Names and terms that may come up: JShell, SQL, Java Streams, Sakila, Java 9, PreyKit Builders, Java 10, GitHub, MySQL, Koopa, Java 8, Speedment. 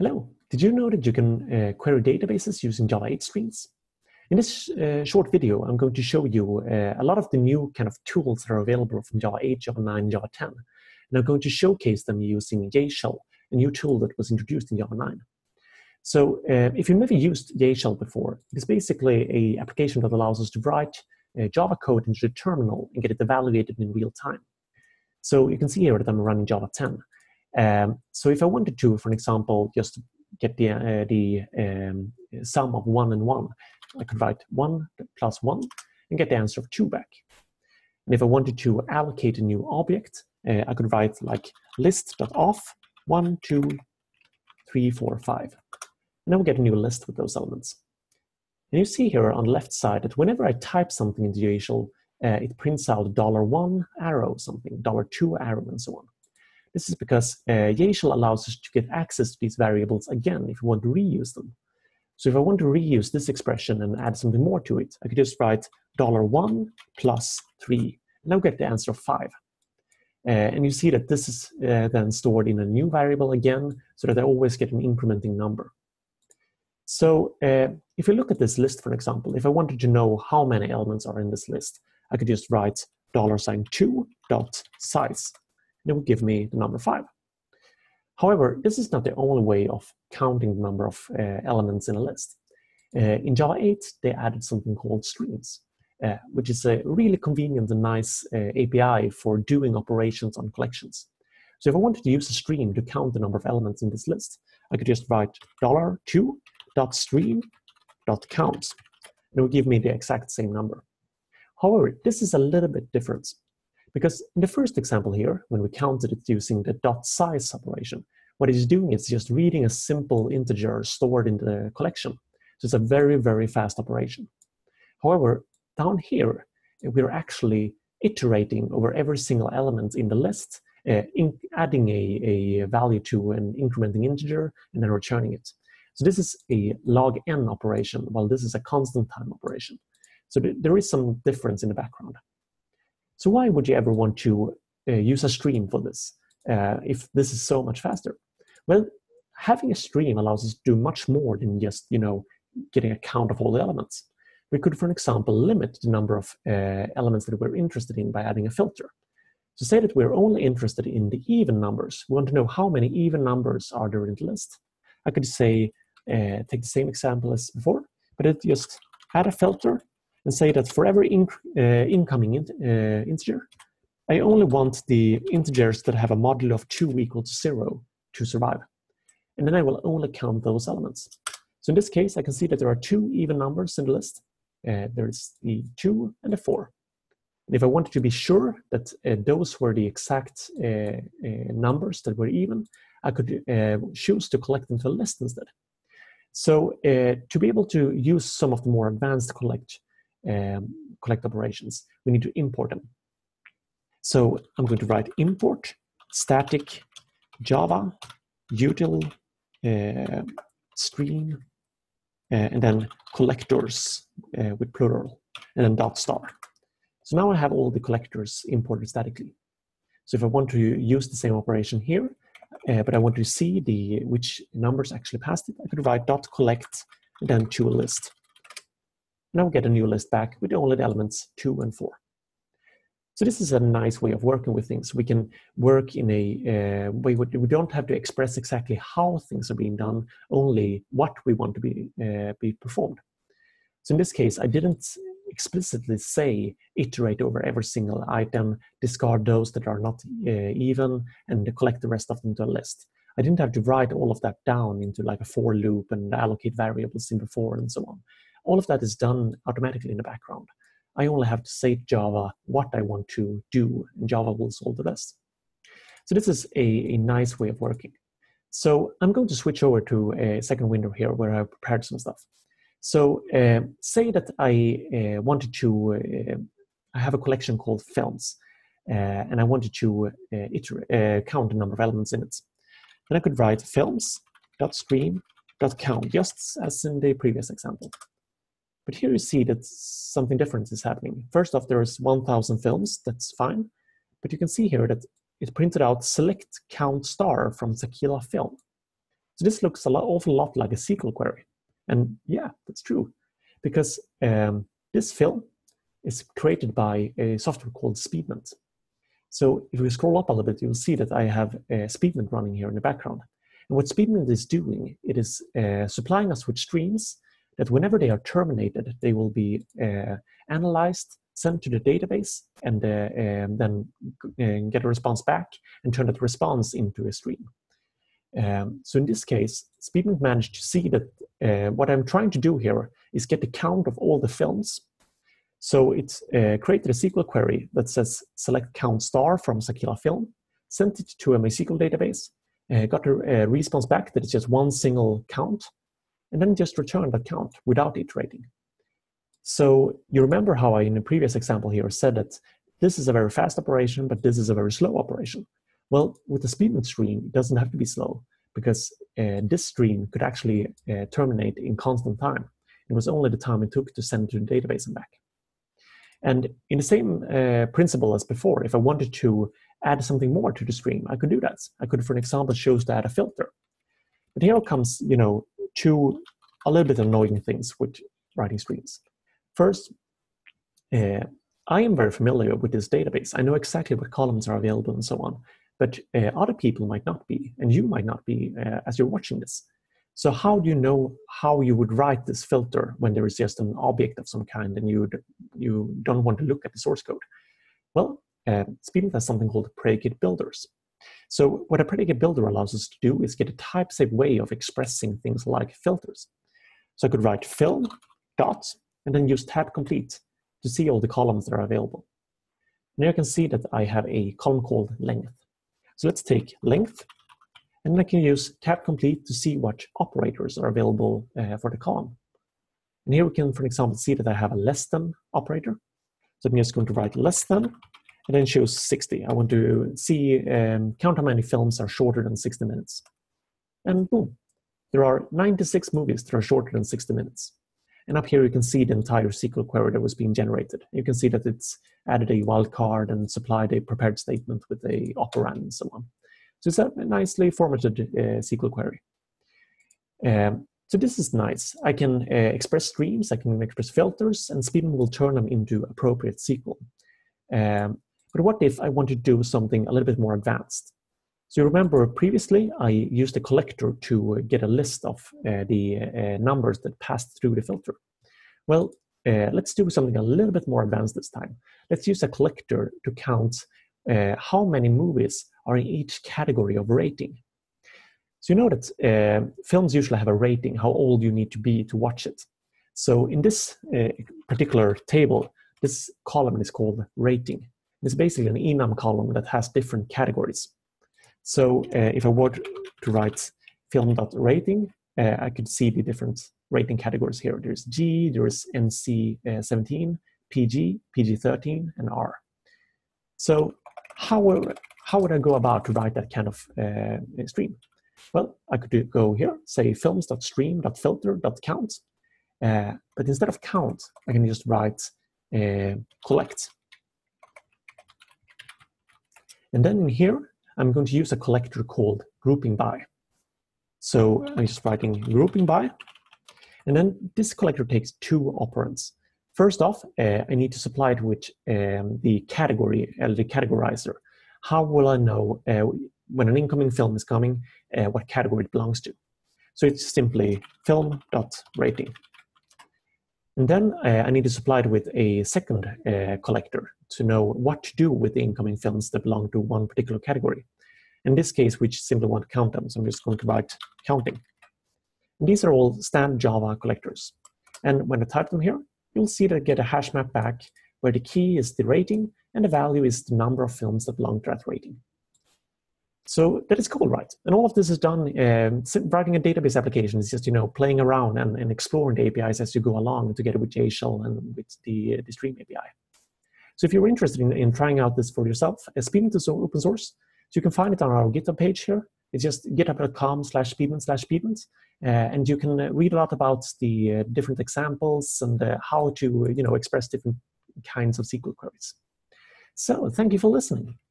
Hello, did you know that you can query databases using Java 8 streams? In this short video, I'm going to show you a lot of the new kind of tools that are available from Java 8, Java 9, Java 10. And I'm going to showcase them using JShell, a new tool that was introduced in Java 9. So if you've never used JShell before, it's basically an application that allows us to write Java code into the terminal and get it evaluated in real time. So you can see here that I'm running Java 10. So if I wanted to, for example, just get the sum of 1 and 1, I could write 1 plus 1 and get the answer of 2 back. And if I wanted to allocate a new object, I could write like list.of 1, 2, 3, 4, 5. And I will get a new list with those elements. And you see here on the left side that whenever I type something into JShell, it prints out $1 arrow something, $2 arrow, and so on. This is because JShell allows us to get access to these variables again if we want to reuse them. So if I want to reuse this expression and add something more to it, I could just write $1 plus 3, and I'll get the answer of 5. And you see that this is then stored in a new variable again, so that I always get an incrementing number. So if you look at this list, for example, if I wanted to know how many elements are in this list, I could just write $2 dot size. It will give me the number 5. However, this is not the only way of counting the number of elements in a list. In Java 8, they added something called streams, which is a really convenient and nice API for doing operations on collections. So if I wanted to use a stream to count the number of elements in this list, I could just write $2.stream.count, and it will give me the exact same number. However, this is a little bit different. Because in the first example here, when we counted it using the dot size operation, what it's doing is just reading a simple integer stored in the collection. So it's a very, very fast operation. However, down here, we're actually iterating over every single element in the list, adding a value to an incrementing integer and then returning it. So this is a log n operation, while this is a constant time operation. So there is some difference in the background. So why would you ever want to use a stream for this if this is so much faster? Well, having a stream allows us to do much more than just, you know, getting a count of all the elements. We could, for example, limit the number of elements that we're interested in by adding a filter. So say that we're only interested in the even numbers. We want to know how many even numbers are there in the list. I could say, take the same example as before, but it just add a filter and say that for every incoming integer, I only want the integers that have a modulo of 2 equal to 0 to survive. And then I will only count those elements. So in this case, I can see that there are 2 even numbers in the list. There's the 2 and the 4. And if I wanted to be sure that those were the exact numbers that were even, I could choose to collect them to a list instead. So to be able to use some of the more advanced collect operations, we need to import them. So I'm going to write import static Java util stream and then collectors with plural and then .*. So now I have all the collectors imported statically. So if I want to use the same operation here, but I want to see which numbers actually passed it, I could write .collect and then to a list. Now get a new list back with only the elements 2 and 4. So this is a nice way of working with things. We can work in a way where we don't have to express exactly how things are being done, only what we want to be performed. So in this case, I didn't explicitly say iterate over every single item, discard those that are not even, and collect the rest of them to a list. I didn't have to write all of that down into like a for loop and allocate variables in before and so on. All of that is done automatically in the background. I only have to say to Java what I want to do, and Java will solve the rest. So this is a nice way of working. So I'm going to switch over to a second window here where I prepared some stuff. So say that I wanted to have a collection called films, and I wanted to count the number of elements in it. Then I could write films.stream.count, just as in the previous example. But here you see that something different is happening. First off, there is 1,000 films, that's fine. But you can see here that it printed out select count* from Sakila film. So this looks an awful lot like a SQL query. And yeah, that's true, because this film is created by a software called Speedment. So if we scroll up a little bit, you'll see that I have Speedment running here in the background. And what Speedment is doing, it is supplying us with streams that whenever they are terminated, they will be analyzed, sent to the database, and then get a response back and turn that response into a stream. So in this case, Speedment managed to see that what I'm trying to do here is get the count of all the films. So it's created a SQL query that says select count star from Sakila film, sent it to a MySQL database, got a response back that is just one single count, and then just returned that count without iterating. So you remember how I, in the previous example here, said that this is a very fast operation, but this is a very slow operation. Well, with the Speedment stream, it doesn't have to be slow, because this stream could actually terminate in constant time. It was only the time it took to send to the database and back. And in the same principle as before, if I wanted to add something more to the stream, I could do that. I could, for an example, choose to add a filter. But here comes, you know, two a little bit annoying things with writing streams. First, I am very familiar with this database. I know exactly what columns are available and so on, but other people might not be, and you might not be as you're watching this. So how do you know how you would write this filter when there is just an object of some kind and you don't want to look at the source code? Well, Speedment has something called PreyKit Builders. So what a PreyKit Builder allows us to do is get a type-safe way of expressing things like filters. So I could write fill, dot, and then use tab complete to see all the columns that are available. Now you can see that I have a column called length. So let's take length, and I can use tab complete to see what operators are available for the column. And here we can, for example, see that I have a less than operator. So I'm just going to write less than, and then choose 60. I want to see count how many films are shorter than 60 minutes. And boom, there are 96 movies that are shorter than 60 minutes. And up here you can see the entire SQL query that was being generated. You can see that it's added a wildcard and supplied a prepared statement with a operand and so on. So it's a nicely formatted SQL query. So this is nice. I can express streams, I can express filters, and Speedment will turn them into appropriate SQL. But what if I want to do something a little bit more advanced? So you remember previously I used a collector to get a list of the numbers that passed through the filter. Well, let's do something a little bit more advanced this time. Let's use a collector to count how many movies are in each category of rating. So you know that films usually have a rating, how old you need to be to watch it. So in this particular table, this column is called rating. It's basically an enum column that has different categories. So if I were to write film.rating, I could see the different rating categories here. There's G, there's NC-17, PG, PG-13, and R. So how would I go about to write that kind of stream? Well, I could go here, say films.stream.filter.count. But instead of count, I can just write collect. And then in here, I'm going to use a collector called grouping by. So I'm just writing grouping by. And then this collector takes two operands. First off, I need to supply it with the category, the categorizer. How will I know when an incoming film is coming, what category it belongs to? So it's simply film.rating. And then I need to supply it with a second collector to know what to do with the incoming films that belong to one particular category. In this case, we simply want to count them, so I'm just going to write counting. And these are all standard Java collectors. And when I type them here, you'll see that I get a hash map back where the key is the rating and the value is the number of films that belong to that rating. So that is cool, right? And all of this is done, writing a database application is just, you know, playing around and exploring the APIs as you go along together with JShell and with the Stream API. So if you're interested in trying out this for yourself, Speedment is open source. So you can find it on our GitHub page here. It's just github.com/speedment/speedment. And you can read a lot about the different examples and how to, you know, express different kinds of SQL queries. So thank you for listening.